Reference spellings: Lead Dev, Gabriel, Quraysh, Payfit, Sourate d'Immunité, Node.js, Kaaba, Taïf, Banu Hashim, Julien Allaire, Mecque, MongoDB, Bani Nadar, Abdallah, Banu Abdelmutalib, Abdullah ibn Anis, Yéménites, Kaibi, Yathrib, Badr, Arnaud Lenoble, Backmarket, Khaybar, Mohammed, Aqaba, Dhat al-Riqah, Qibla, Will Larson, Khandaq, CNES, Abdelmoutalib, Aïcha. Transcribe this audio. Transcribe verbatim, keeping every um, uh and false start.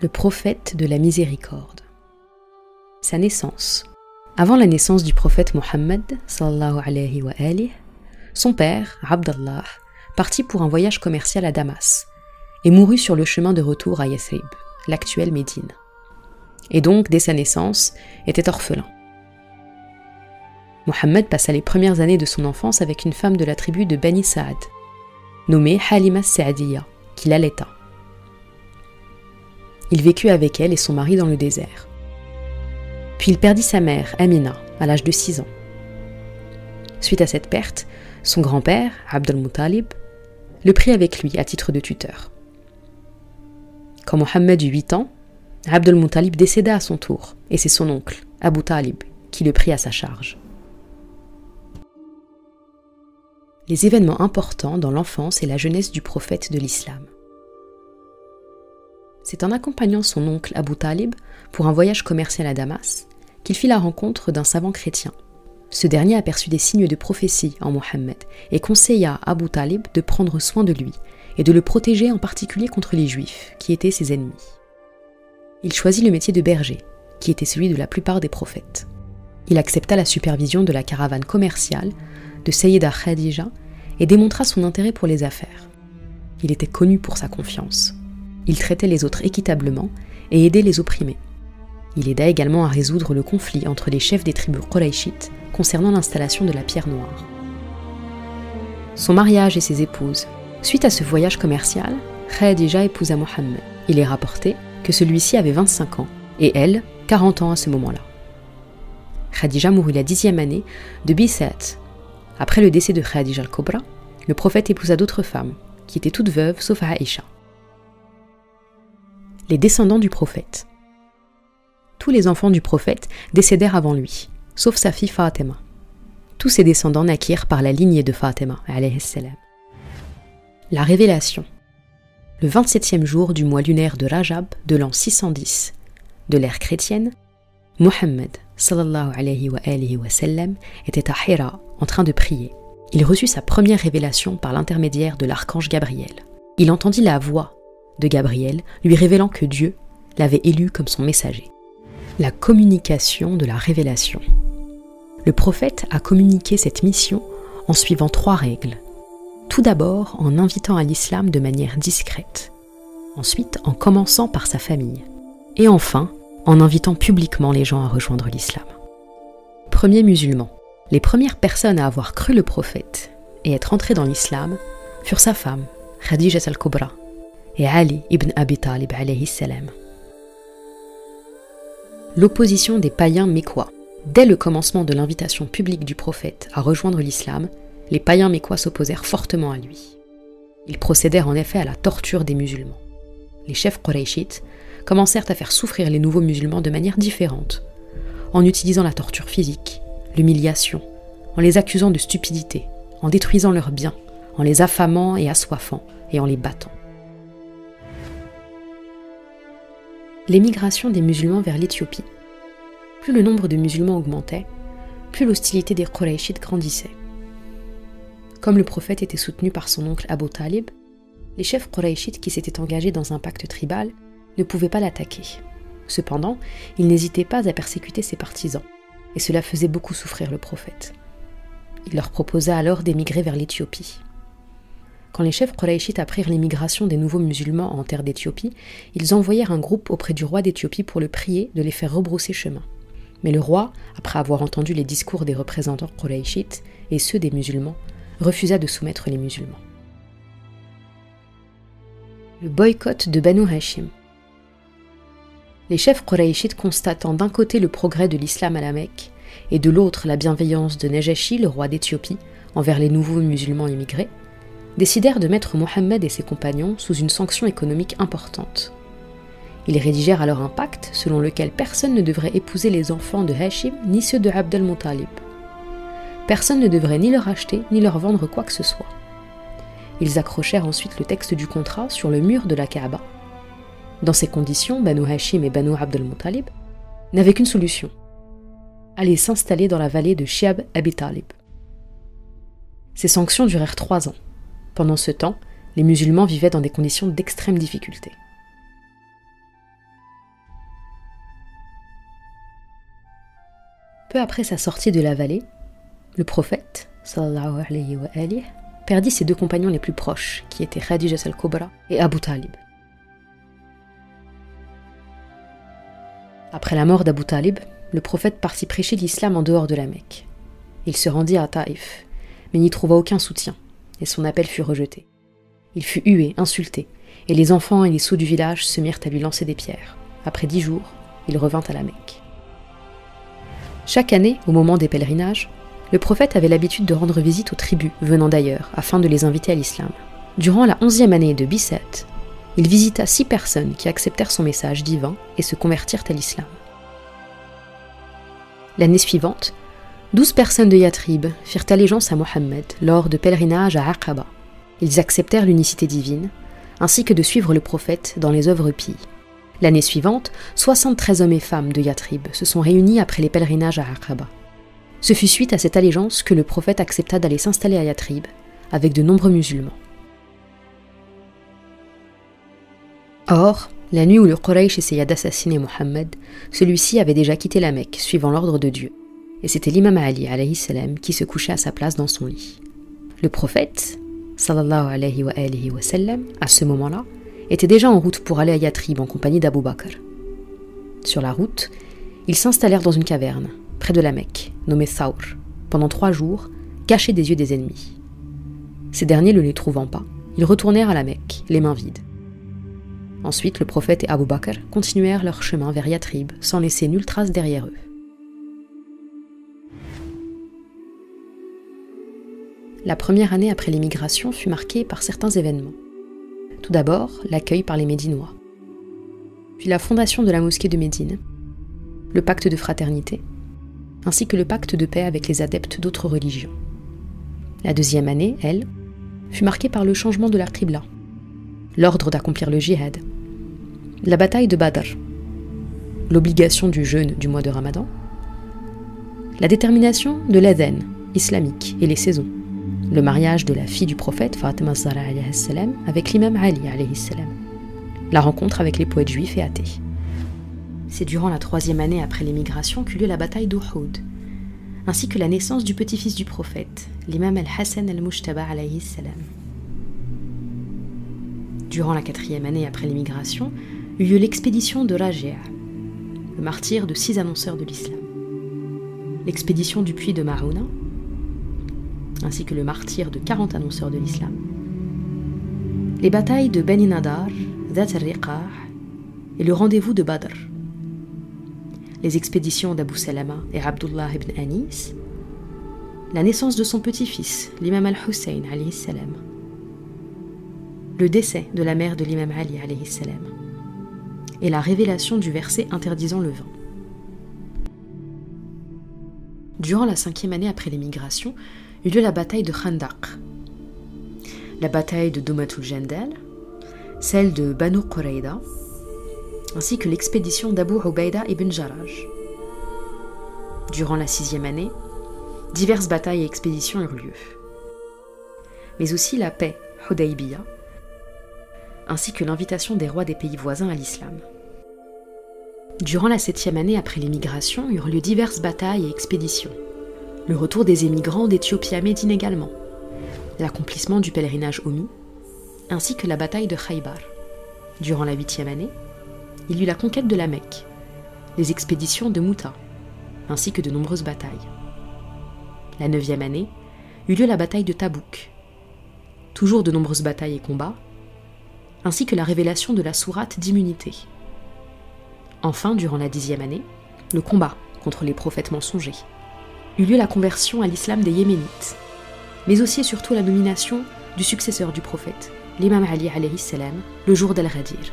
le prophète de la miséricorde. Sa naissance. Avant la naissance du prophète Mohammed, sallallahu alayhi wa alihi, son père, Abdallah, partit pour un voyage commercial à Damas et mourut sur le chemin de retour à Yathrib, l'actuelle Médine. Et donc, dès sa naissance, était orphelin. Mohammed passa les premières années de son enfance avec une femme de la tribu de Bani Saad, nommée Halima Saadiyya, qui l'allaita. Il vécut avec elle et son mari dans le désert. Puis il perdit sa mère, Amina, à l'âge de six ans. Suite à cette perte, son grand-père, Abdelmoutalib, le prit avec lui à titre de tuteur. Quand Mohammed eut huit ans, Abdelmoutalib décéda à son tour, et c'est son oncle, Abu Talib, qui le prit à sa charge. Les événements importants dans l'enfance et la jeunesse du prophète de l'islam. C'est en accompagnant son oncle Abu Talib pour un voyage commercial à Damas qu'il fit la rencontre d'un savant chrétien. Ce dernier aperçut des signes de prophétie en Mohammed et conseilla à Abu Talib de prendre soin de lui et de le protéger en particulier contre les Juifs, qui étaient ses ennemis. Il choisit le métier de berger, qui était celui de la plupart des prophètes. Il accepta la supervision de la caravane commerciale de Sayyida Khadija et démontra son intérêt pour les affaires. Il était connu pour sa confiance. Il traitait les autres équitablement et aidait les opprimés. Il aida également à résoudre le conflit entre les chefs des tribus Quraïchites concernant l'installation de la pierre noire. Son mariage et ses épouses. Suite à ce voyage commercial, Khadija épousa Mohammed. Il est rapporté que celui-ci avait vingt-cinq ans et elle, quarante ans à ce moment-là. Khadija mourut la dixième année de Bisset. Après le décès de Khadija al-Kubra, le prophète épousa d'autres femmes, qui étaient toutes veuves sauf Aïcha. Les descendants du prophète. Tous les enfants du prophète décédèrent avant lui, sauf sa fille Fatima. Tous ses descendants naquirent par la lignée de Fatima, alayhi salam. La révélation. Le vingt-septième jour du mois lunaire de Rajab de l'an six cent dix, de l'ère chrétienne, Mohammed, sallallahu alayhi wa alihi wa sallam, était à Hira, en train de prier. Il reçut sa première révélation par l'intermédiaire de l'archange Gabriel. Il entendit la voix de Gabriel, lui révélant que Dieu l'avait élu comme son messager. La communication de la révélation. Le prophète a communiqué cette mission en suivant trois règles. Tout d'abord, en invitant à l'islam de manière discrète. Ensuite, en commençant par sa famille. Et enfin, en invitant publiquement les gens à rejoindre l'islam. Premiers musulmans. Les premières personnes à avoir cru le prophète et être entrées dans l'islam furent sa femme, Khadija al-Kubra, et Ali ibn Abi Talib alayhi salam. L'opposition des païens mécois. Dès le commencement de l'invitation publique du prophète à rejoindre l'islam, les païens mécois s'opposèrent fortement à lui. Ils procédèrent en effet à la torture des musulmans. Les chefs Qurayshites commencèrent à faire souffrir les nouveaux musulmans de manière différente, en utilisant la torture physique, l'humiliation, en les accusant de stupidité, en détruisant leurs biens, en les affamant et assoiffant, et en les battant. L'émigration des musulmans vers l'Éthiopie. Plus le nombre de musulmans augmentait, plus l'hostilité des Quraïchites grandissait. Comme le prophète était soutenu par son oncle Abu Talib, les chefs Quraïchites qui s'étaient engagés dans un pacte tribal ne pouvaient pas l'attaquer. Cependant, ils n'hésitaient pas à persécuter ses partisans, et cela faisait beaucoup souffrir le prophète. Il leur proposa alors d'émigrer vers l'Éthiopie. Quand les chefs Quraïchites apprirent l'émigration des nouveaux musulmans en terre d'Éthiopie, ils envoyèrent un groupe auprès du roi d'Éthiopie pour le prier de les faire rebrousser chemin. Mais le roi, après avoir entendu les discours des représentants Quraïchites et ceux des musulmans, refusa de soumettre les musulmans. Le boycott de Banu Hashim. Les chefs Quraïchites constatant d'un côté le progrès de l'islam à la Mecque et de l'autre la bienveillance de Nejashi, le roi d'Éthiopie, envers les nouveaux musulmans immigrés, décidèrent de mettre Mohammed et ses compagnons sous une sanction économique importante. Ils rédigèrent alors un pacte selon lequel personne ne devrait épouser les enfants de Hashim ni ceux de Abdelmoutalib. Personne ne devrait ni leur acheter ni leur vendre quoi que ce soit. Ils accrochèrent ensuite le texte du contrat sur le mur de la Kaaba. Dans ces conditions, Banu Hashim et Banu Abdelmutalib n'avaient qu'une solution: aller s'installer dans la vallée de Shiab Abi Talib. Ces sanctions durèrent trois ans. Pendant ce temps, les musulmans vivaient dans des conditions d'extrême difficulté. Peu après sa sortie de la vallée, le prophète, sallallahu alayhi wa alihi, perdit ses deux compagnons les plus proches, qui étaient Khadija al-Kubra et Abu Talib. Après la mort d'Abu Talib, le prophète partit prêcher l'islam en dehors de la Mecque. Il se rendit à Taïf, mais n'y trouva aucun soutien, et son appel fut rejeté. Il fut hué, insulté, et les enfants et les sots du village se mirent à lui lancer des pierres. Après dix jours, il revint à la Mecque. Chaque année, au moment des pèlerinages, le prophète avait l'habitude de rendre visite aux tribus venant d'ailleurs, afin de les inviter à l'islam. Durant la onzième année de Bisset, il visita six personnes qui acceptèrent son message divin et se convertirent à l'islam. L'année suivante, douze personnes de Yathrib firent allégeance à Mohammed lors de pèlerinages à Aqaba. Ils acceptèrent l'unicité divine, ainsi que de suivre le prophète dans les œuvres pies. L'année suivante, soixante-treize hommes et femmes de Yathrib se sont réunis après les pèlerinages à Aqaba. Ce fut suite à cette allégeance que le prophète accepta d'aller s'installer à Yathrib avec de nombreux musulmans. Or, la nuit où le Quraysh essaya d'assassiner Mohammed, celui-ci avait déjà quitté la Mecque, suivant l'ordre de Dieu. Et c'était l'imam Ali alayhi salam qui se couchait à sa place dans son lit. Le prophète, sallallahu alayhi wa alihi wa sallam, à ce moment-là, était déjà en route pour aller à Yathrib en compagnie d'Abu Bakr. Sur la route, ils s'installèrent dans une caverne, près de la Mecque, nommée Thaour, pendant trois jours, cachés des yeux des ennemis. Ces derniers ne les trouvant pas, ils retournèrent à la Mecque, les mains vides. Ensuite, le prophète et Abu Bakr continuèrent leur chemin vers Yathrib, sans laisser nulle trace derrière eux. La première année après l'émigration fut marquée par certains événements. Tout d'abord, l'accueil par les Médinois, puis la fondation de la mosquée de Médine, le pacte de fraternité, ainsi que le pacte de paix avec les adeptes d'autres religions. La deuxième année, elle, fut marquée par le changement de la Qibla, l'ordre d'accomplir le jihad, la bataille de Badr, l'obligation du jeûne du mois de Ramadan, la détermination de l'adhan islamique et les saisons, le mariage de la fille du prophète Fatima Zahra avec l'imam Ali, la rencontre avec les poètes juifs et athées. C'est durant la troisième année après l'émigration qu'eut lieu la bataille d'Uhud, ainsi que la naissance du petit-fils du prophète, l'imam al-Hassan al-Mujtaba. Durant la quatrième année après l'émigration, eut lieu l'expédition de Rajab, le martyr de six annonceurs de l'islam, l'expédition du puits de Marouna, ainsi que le martyr de quarante annonceurs de l'islam, les batailles de Bani Nadar, Dhat al-Riqah et le rendez-vous de Badr, les expéditions d'Abu Salama et Abdullah ibn Anis, la naissance de son petit-fils, l'imam al-Hussein, le décès de la mère de l'imam Ali et la révélation du verset interdisant le vin. Durant la cinquième année après l'émigration, eut lieu la bataille de Khandaq, la bataille de Dumatul Jandal, celle de Banu Quraïda, ainsi que l'expédition d'Abu Ubaïda ibn Jarraj. Durant la sixième année, diverses batailles et expéditions eurent lieu, mais aussi la paix Hudaybiyya, ainsi que l'invitation des rois des pays voisins à l'islam. Durant la septième année après l'émigration eurent lieu diverses batailles et expéditions, le retour des émigrants d'Éthiopie à Médine également, l'accomplissement du pèlerinage Omi, ainsi que la bataille de Khaybar. Durant la huitième année, il y eut la conquête de la Mecque, les expéditions de Mouta, ainsi que de nombreuses batailles. La neuvième année eut lieu la bataille de Tabouk, toujours de nombreuses batailles et combats, ainsi que la révélation de la sourate d'immunité. Enfin, durant la dixième année, le combat contre les prophètes mensongers, eut lieu la conversion à l'islam des Yéménites, mais aussi et surtout la nomination du successeur du prophète, l'imam Ali alayhi salam, le jour d'Al-Ghadir.